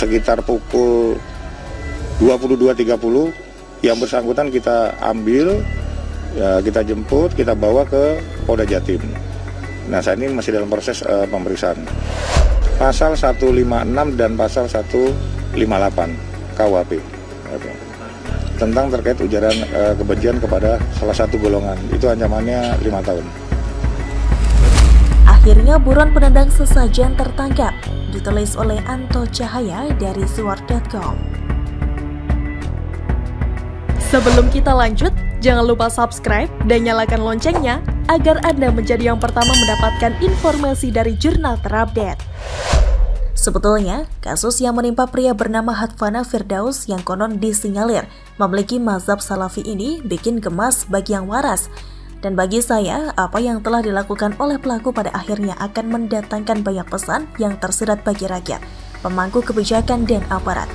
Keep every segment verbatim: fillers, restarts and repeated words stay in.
sekitar pukul dua puluh dua tiga puluh yang bersangkutan kita ambil, ya, kita jemput, kita bawa ke Polda Jatim. Nah, saat ini masih dalam proses uh, pemeriksaan. Pasal seratus lima puluh enam dan pasal seratus lima puluh delapan K U H P tentang terkait ujaran uh, kebencian kepada salah satu golongan. Itu ancamannya lima tahun. Akhirnya buron penendang sesajen tertangkap, ditulis oleh Anto Cahaya dari suar dot com. Sebelum kita lanjut, jangan lupa subscribe dan nyalakan loncengnya agar Anda menjadi yang pertama mendapatkan informasi dari Jurnal Terupdate. Sebetulnya, kasus yang menimpa pria bernama Hafna Firdaus yang konon disinyalir memiliki mazhab salafi ini bikin gemas bagi yang waras. Dan bagi saya, apa yang telah dilakukan oleh pelaku pada akhirnya akan mendatangkan banyak pesan yang tersirat bagi rakyat, pemangku kebijakan, dan aparat.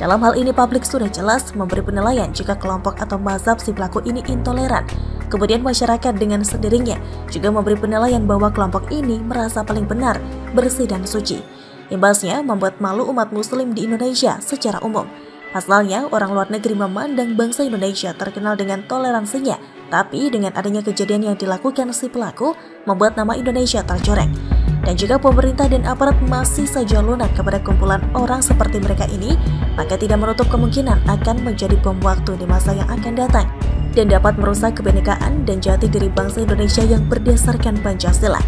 Dalam hal ini, publik sudah jelas memberi penilaian jika kelompok atau mazhab si pelaku ini intoleran. Kemudian masyarakat dengan sendirinya juga memberi penilaian bahwa kelompok ini merasa paling benar, bersih, dan suci. Imbasnya membuat malu umat muslim di Indonesia secara umum. Asalnya, orang luar negeri memandang bangsa Indonesia terkenal dengan toleransinya, tapi dengan adanya kejadian yang dilakukan si pelaku membuat nama Indonesia tercoreng. Dan jika pemerintah dan aparat masih saja lunak kepada kumpulan orang seperti mereka ini, maka tidak menutup kemungkinan akan menjadi bom waktu di masa yang akan datang dan dapat merusak kebenekaan dan jati diri bangsa Indonesia yang berdasarkan Pancasila.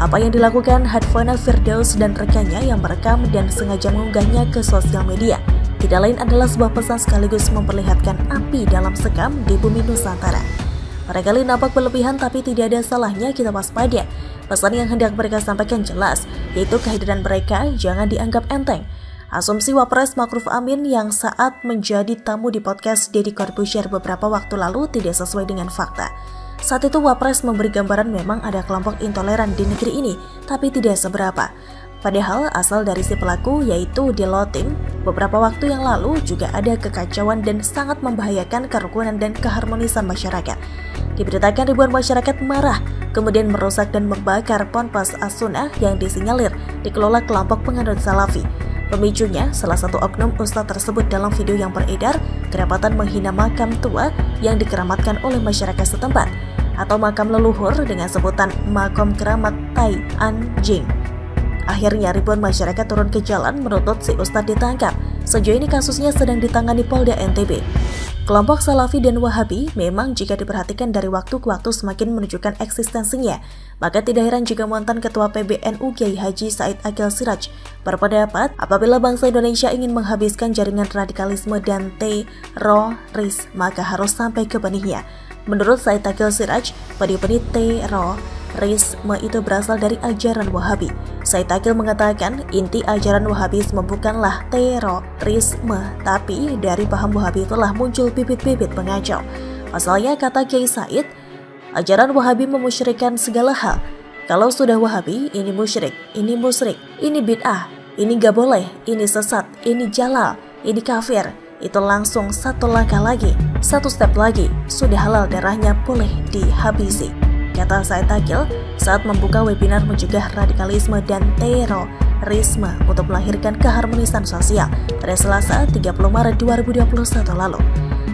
Apa yang dilakukan Hafna Firdaus dan rekannya yang merekam dan sengaja mengunggahnya ke sosial media tidak lain adalah sebuah pesan sekaligus memperlihatkan api dalam sekam di bumi Nusantara. Barangkali nampak berlebihan, tapi tidak ada salahnya kita waspada. Pesan yang hendak mereka sampaikan jelas, yaitu kehadiran mereka jangan dianggap enteng. Asumsi Wapres Ma'ruf Amin yang saat menjadi tamu di podcast Deddy Corbuzier beberapa waktu lalu tidak sesuai dengan fakta. Saat itu Wapres memberi gambaran memang ada kelompok intoleran di negeri ini, tapi tidak seberapa. Padahal asal dari si pelaku, yaitu di Lotim, beberapa waktu yang lalu juga ada kekacauan dan sangat membahayakan kerukunan dan keharmonisan masyarakat. Diberitakan ribuan masyarakat marah, kemudian merusak dan membakar ponpes As-Sunnah yang disinyalir dikelola kelompok penganut Salafi. Pemicunya, salah satu oknum ustadz tersebut dalam video yang beredar kedapatan menghina makam tua yang dikeramatkan oleh masyarakat setempat, atau makam leluhur dengan sebutan makam keramat tai anjing. Akhirnya ribuan masyarakat turun ke jalan menuntut si ustadz ditangkap. Sejauh ini kasusnya sedang ditangani Polda N T B. Kelompok Salafi dan Wahabi memang jika diperhatikan dari waktu ke waktu semakin menunjukkan eksistensinya. Maka tidak heran jika mantan Ketua P B N U Kiai Haji Said Aqil Siradj berpendapat apabila bangsa Indonesia ingin menghabiskan jaringan radikalisme dan teroris, maka harus sampai ke benihnya. Menurut Said Aqil Siradj, benih-benih teroris Terorisme itu berasal dari ajaran Wahabi. Said Aqil mengatakan inti ajaran Wahabisme bukanlah terorisme, tapi dari paham Wahabi telah muncul bibit-bibit pengacau. Pasalnya kata Kiai Said, ajaran Wahabi memusyrikan segala hal. Kalau sudah Wahabi, ini musyrik, ini musyrik, ini bid'ah, ini gak boleh, ini sesat, ini jalal, ini kafir. Itu langsung satu langkah lagi, satu step lagi, sudah halal darahnya boleh dihabisi. Kata Said Aqil saat membuka webinar mencegah radikalisme dan terorisme untuk melahirkan keharmonisan sosial pada Selasa tiga puluh Maret dua ribu dua puluh satu lalu.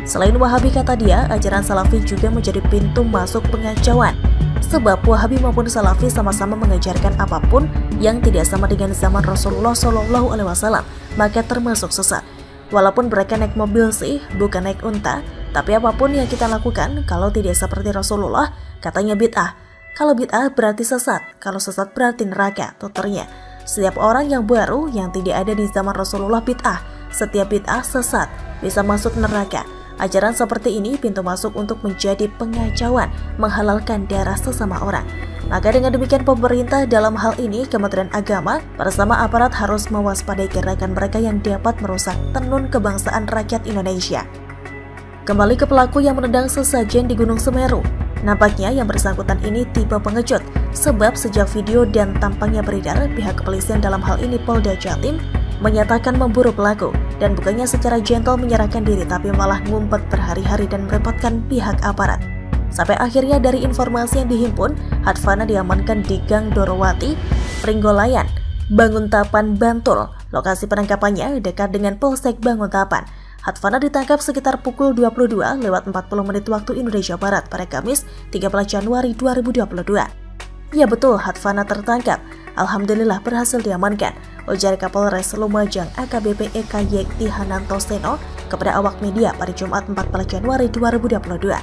Selain Wahabi, kata dia, ajaran Salafi juga menjadi pintu masuk pengacauan. Sebab Wahabi maupun Salafi sama-sama mengajarkan apapun yang tidak sama dengan zaman Rasulullah shallallahu alaihi wasallam, maka termasuk sesat. Walaupun mereka naik mobil sih, bukan naik unta, tapi apapun yang kita lakukan kalau tidak seperti Rasulullah, katanya bid'ah. Kalau bid'ah berarti sesat, kalau sesat berarti neraka, tuturnya. Setiap orang yang baru yang tidak ada di zaman Rasulullah bid'ah, setiap bid'ah sesat, bisa masuk neraka. Ajaran seperti ini pintu masuk untuk menjadi pengacauan, menghalalkan darah sesama orang. Maka dengan demikian pemerintah dalam hal ini Kementerian Agama bersama aparat harus mewaspadai gerakan mereka yang dapat merusak tenun kebangsaan rakyat Indonesia. Kembali ke pelaku yang menendang sesajen di Gunung Semeru. Nampaknya yang bersangkutan ini tipe pengecut, sebab sejak video dan tampangnya beredar, pihak kepolisian dalam hal ini Polda Jatim menyatakan memburu pelaku dan bukannya secara gentle menyerahkan diri, tapi malah ngumpet berhari-hari dan merepotkan pihak aparat. Sampai akhirnya dari informasi yang dihimpun, Hafna diamankan di Gang Dorowati, Pringgolayan, Banguntapan, Bantul. Lokasi penangkapannya dekat dengan Polsek Banguntapan. Hafna ditangkap sekitar pukul dua puluh dua lewat empat puluh menit waktu Indonesia Barat pada Kamis tiga belas Januari dua ribu dua puluh dua. Ya betul, Hafna tertangkap. Alhamdulillah berhasil diamankan. Ujar Kapolres Lumajang A K B P Eka Yekti Hananto Seno kepada awak media pada Jumat empat belas Januari dua ribu dua puluh dua.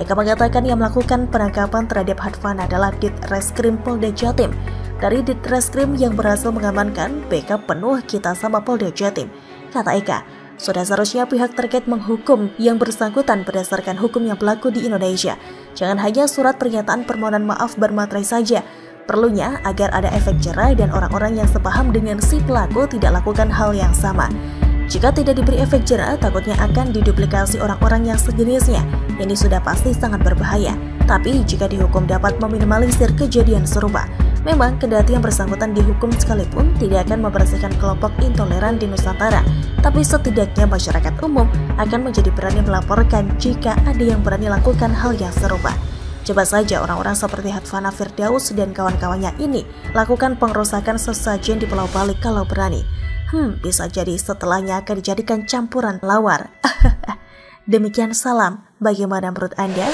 Eka mengatakan yang melakukan penangkapan terhadap Hafna adalah Ditreskrim Polda Jatim. Dari Ditreskrim yang berhasil mengamankan, B K penuh kita sama Polda Jatim, kata Eka. Sudah seharusnya pihak terkait menghukum yang bersangkutan berdasarkan hukum yang berlaku di Indonesia. Jangan hanya surat pernyataan permohonan maaf bermaterai saja. Perlunya agar ada efek jerah dan orang-orang yang sepaham dengan si pelaku tidak lakukan hal yang sama. Jika tidak diberi efek jerah, takutnya akan diduplikasi orang-orang yang sejenisnya. Ini sudah pasti sangat berbahaya. Tapi jika dihukum dapat meminimalisir kejadian serupa. Memang kendati yang bersangkutan dihukum sekalipun tidak akan membersihkan kelompok intoleran di Nusantara, tapi setidaknya masyarakat umum akan menjadi berani melaporkan jika ada yang berani lakukan hal yang serupa. Coba saja orang-orang seperti Hafna Firdaus dan kawan-kawannya ini lakukan pengerusakan sesajen di Pulau Bali kalau berani. Hmm, bisa jadi setelahnya akan dijadikan campuran lawar. Demikian salam, bagaimana menurut Anda?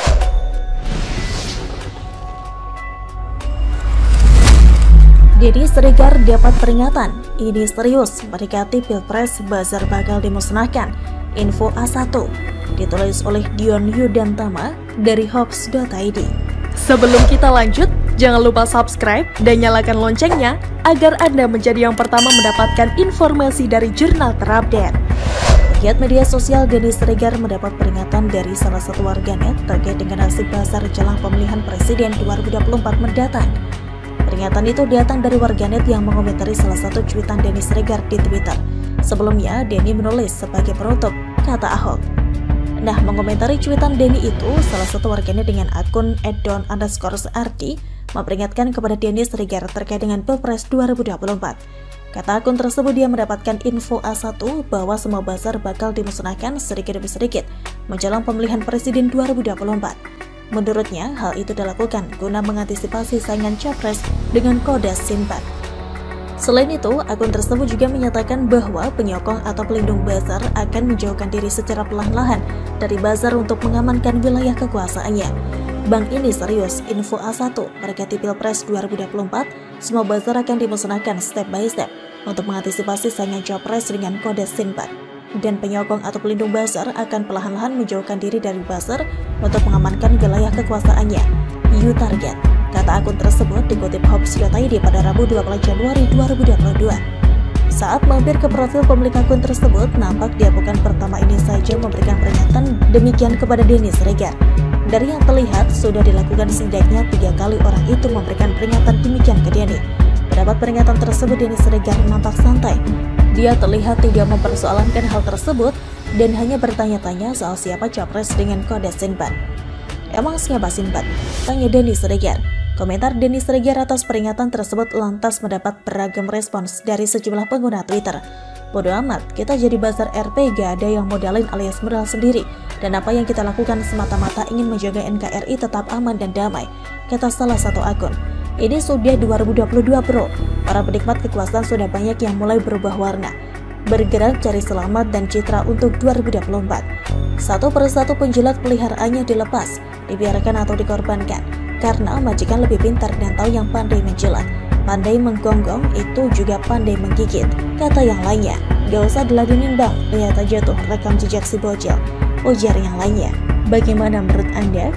Denny Siregar dapat peringatan, ini serius, mendekati Pilpres bazar bakal dimusnahkan. Info A satu, ditulis oleh Dion Yu dan Tama dari Hops Data I D. Sebelum kita lanjut, jangan lupa subscribe dan nyalakan loncengnya agar Anda menjadi yang pertama mendapatkan informasi dari Jurnal Terupdate. Pegiat media sosial Denny Siregar mendapat peringatan dari salah satu warganet terkait dengan aksi pasar jelang pemilihan presiden dua ribu dua puluh empat mendatang. Peringatan itu datang dari warganet yang mengomentari salah satu cuitan Denny Siregar di Twitter. Sebelumnya, Denny menulis sebagai penutup, kata Ahok. Nah, mengomentari cuitan Denny itu, salah satu warganet dengan akun at don underscore ardi memperingatkan kepada Denny Siregar terkait dengan Pilpres dua ribu dua puluh empat. Kata akun tersebut, dia mendapatkan info A satu bahwa semua bazar bakal dimusnahkan sedikit demi sedikit menjelang pemilihan presiden dua ribu dua puluh empat. Menurutnya, hal itu dilakukan guna mengantisipasi saingan capres dengan kode simpan. Selain itu, akun tersebut juga menyatakan bahwa penyokong atau pelindung bazar akan menjauhkan diri secara perlahan-lahan dari bazar untuk mengamankan wilayah kekuasaannya. Bang ini serius, info A satu, mendekati Pilpres dua ribu dua puluh empat, semua bazar akan dimusnahkan step by step untuk mengantisipasi saingan capres dengan kode simpan. Dan penyokong atau pelindung bazar akan perlahan-lahan menjauhkan diri dari bazar untuk mengamankan wilayah kekuasaannya. You target, kata akun tersebut dikutip Hops Data I D pada Rabu dua puluh delapan Januari dua ribu dua puluh dua. Saat mampir ke profil pemilik akun tersebut, nampak dia bukan pertama ini saja memberikan peringatan demikian kepada Denny Siregar. Dari yang terlihat, sudah dilakukan setidaknya tiga kali orang itu memberikan peringatan demikian ke Denny. Mendapat peringatan tersebut, Denny Siregar nampak santai. Dia terlihat tidak mempersoalkan hal tersebut dan hanya bertanya-tanya soal siapa capres dengan kode Sinbad. Emang siapa Sinbad? Tanya Denny Siregar. Komentar Denny Siregar atas peringatan tersebut lantas mendapat beragam respons dari sejumlah pengguna Twitter. Bodo amat, kita jadi bazar R P gak ada yang modalin alias modal sendiri. Dan apa yang kita lakukan semata-mata ingin menjaga N K R I tetap aman dan damai, kata salah satu akun. Ini sudah dua ribu dua puluh dua bro, para penikmat kekuasaan sudah banyak yang mulai berubah warna, bergerak cari selamat dan citra untuk dua ribu dua puluh empat. Satu persatu penjilat peliharaannya dilepas, dibiarkan atau dikorbankan, karena majikan lebih pintar dan tahu yang pandai menjilat. Pandai menggonggong itu juga pandai menggigit, kata yang lainnya. Gak usah diladenin bang, lihat aja tuh rekam jejak si bocil, ujar yang lainnya. Bagaimana menurut Anda?